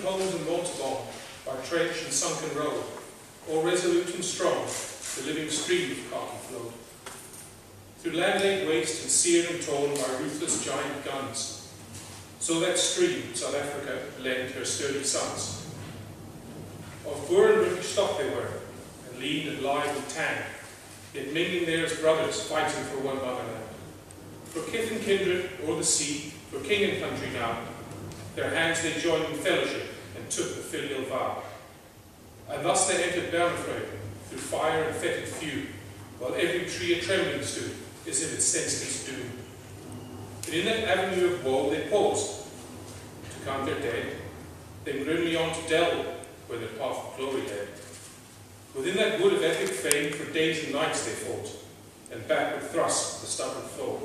in gold and water bomb, by trench and sunken road, or resolute and strong, the living stream of Kharki flowed. Through land-laid waste and seared and torn by ruthless giant guns, so that stream South Africa lent her sturdy sons. Of Boer and British stock they were, and lean and live and tan, yet mingling there as brothers fighting for one motherland. For kith and kindred, or the sea, for king and country now, their hands they joined in fellowship and took the filial vow. And thus they entered Downfrey through fire and fetid feud, while every tree a trembling stood, as if it sensed its doom. But in that avenue of woe they paused to count their dead, then grimly on to Delville, where their path of glory led. Within that wood of epic fame, for days and nights they fought, and backward thrust the stubborn foe,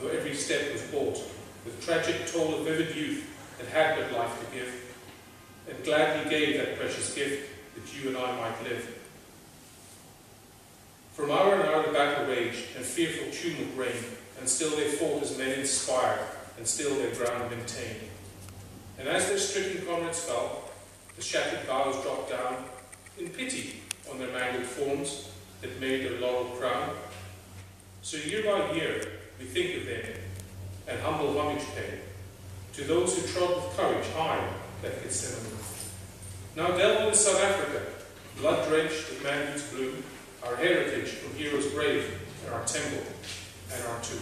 though every step was bought with tragic toll of vivid youth that had but life to give, and gladly gave that precious gift that you and I might live. From hour and hour the battle raged, and fearful tumult reigned, and still they fought as men inspired, and still their ground maintained. And as their stricken comrades fell, the shattered boughs dropped down, in pity on their mangled forms that made their laurel crown. So year by year we think of them, and humble homage pay to those who trod with courage high that Gethsemane. Now Delville is South Africa, blood-drenched with manhood's bloom, our heritage from heroes brave, and our temple, and our tomb.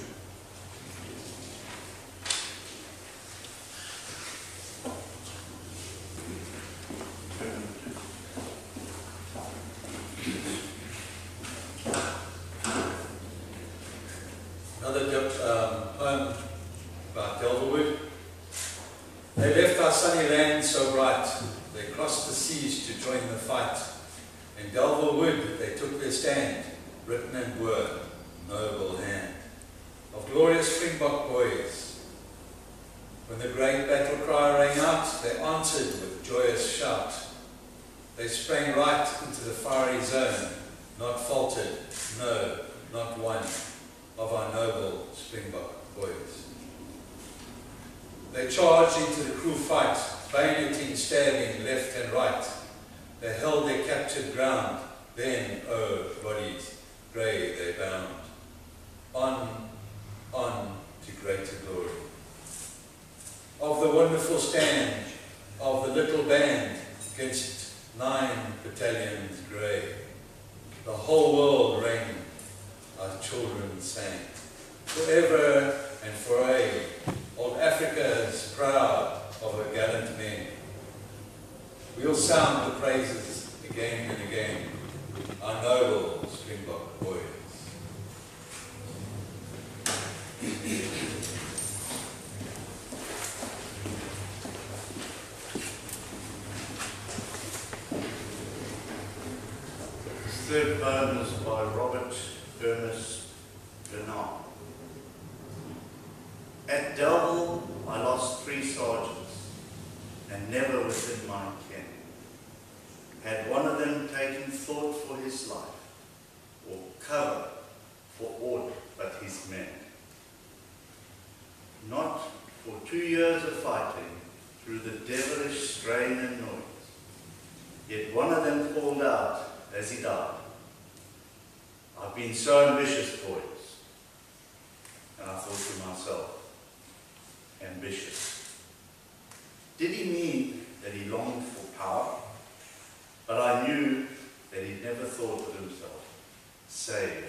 Third poem is by Robert Ernest Dernard. At Delville I lost 3 sergeants, and never within my ken had one of them taken thought for his life, or cover for aught but his men. Not for 2 years of fighting through the devilish strain and noise, yet one of them called out as he died, "I've been so ambitious, boys." And I thought to myself, ambitious. Did he mean that he longed for power? But I knew that he never thought of himself, save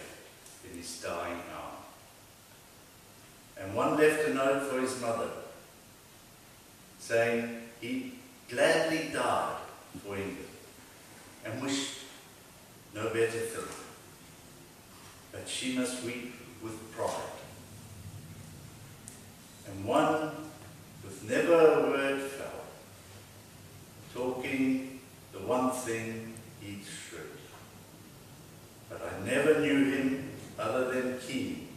in his dying hour. And one left a note for his mother, saying he gladly died for England, and wished no better thing, but she must weep with pride. And one, with never a word fell, talking the one thing he should. But I never knew him other than keen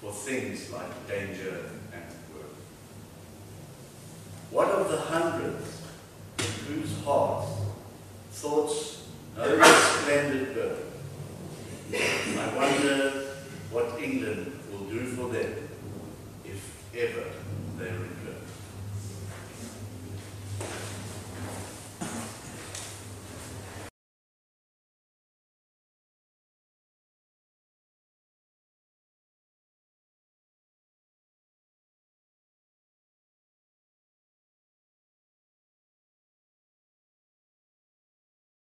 for things like danger and work. What of the hundreds in whose hearts thoughts no resplendent birth? I wonder what England will do for them, if ever they return.